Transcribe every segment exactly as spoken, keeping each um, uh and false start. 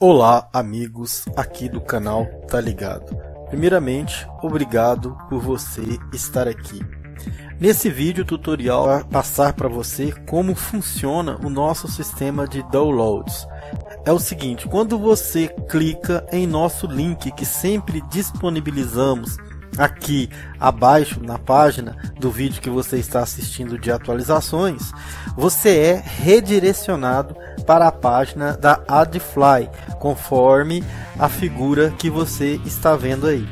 Olá amigos aqui do canal Tá Ligado. Primeiramente, obrigado por você estar aqui. Nesse vídeo tutorial vou passar para você como funciona o nosso sistema de downloads. É o seguinte, quando você clica em nosso link que sempre disponibilizamos aqui abaixo na página do vídeo que você está assistindo de atualizações, você é redirecionado para a página da Adfly, conforme a figura que você está vendo aí.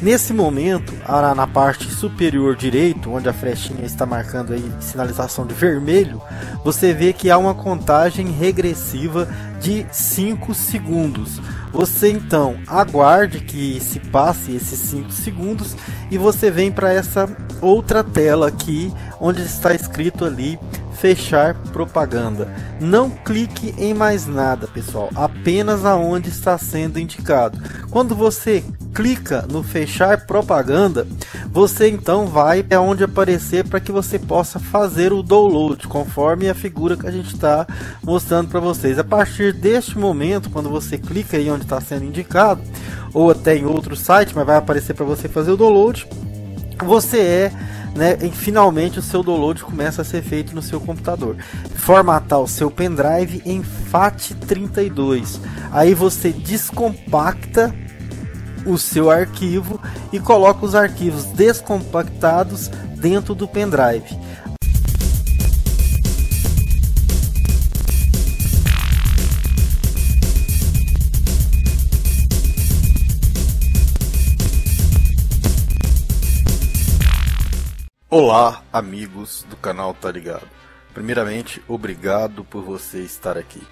Nesse momento, na parte superior direito, onde a flechinha está marcando aí sinalização de vermelho, você vê que há uma contagem regressiva de cinco segundos. Você então aguarde que se passe esses cinco segundos e você vem para essa outra tela aqui, onde está escrito ali fechar propaganda. Não clique em mais nada, pessoal, apenas aonde está sendo indicado. Quando você clica no fechar propaganda, você então vai para onde aparecer para que você possa fazer o download, conforme a figura que a gente está mostrando para vocês. A partir deste momento, quando você clica aí onde está sendo indicado, ou até em outro site, mas vai aparecer para você fazer o download, você é, né, e finalmente o seu download começa a ser feito no seu computador. Formatar o seu pendrive em FAT trinta e dois. Aí você descompacta o seu arquivo e coloca os arquivos descompactados dentro do pendrive. Olá amigos do canal Tá Ligado. Primeiramente, obrigado por você estar aqui.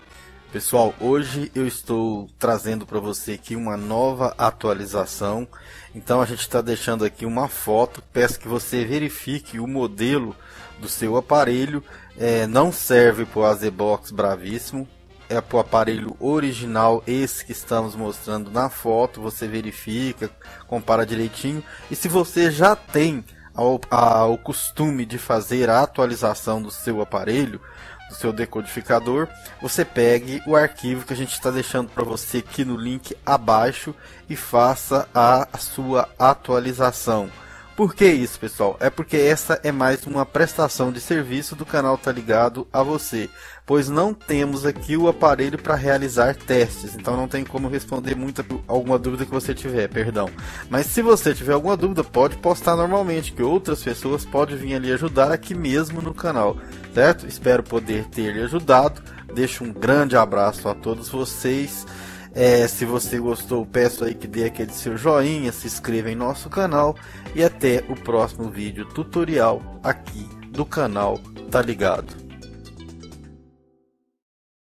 Pessoal, hoje eu estou trazendo para você aqui uma nova atualização. Então a gente está deixando aqui uma foto. Peço que você verifique o modelo do seu aparelho. É, não serve para o Azebox Bravíssimo. É para o aparelho original, esse que estamos mostrando na foto. Você verifica, compara direitinho. E se você já tem ao, ao costume de fazer a atualização do seu aparelho, do seu decodificador, você pegue o arquivo que a gente está deixando para você aqui no link abaixo e faça a sua atualização. Por que isso, pessoal? É porque essa é mais uma prestação de serviço do canal Tá Ligado a você, pois não temos aqui o aparelho para realizar testes, então não tem como responder muita, alguma dúvida que você tiver, perdão. Mas se você tiver alguma dúvida, pode postar normalmente, que outras pessoas podem vir ali ajudar aqui mesmo no canal, certo? Espero poder ter lhe ajudado, deixo um grande abraço a todos vocês. É, se você gostou, peço aí que dê aquele seu joinha, se inscreva em nosso canal e até o próximo vídeo tutorial aqui do canal Tá Ligado.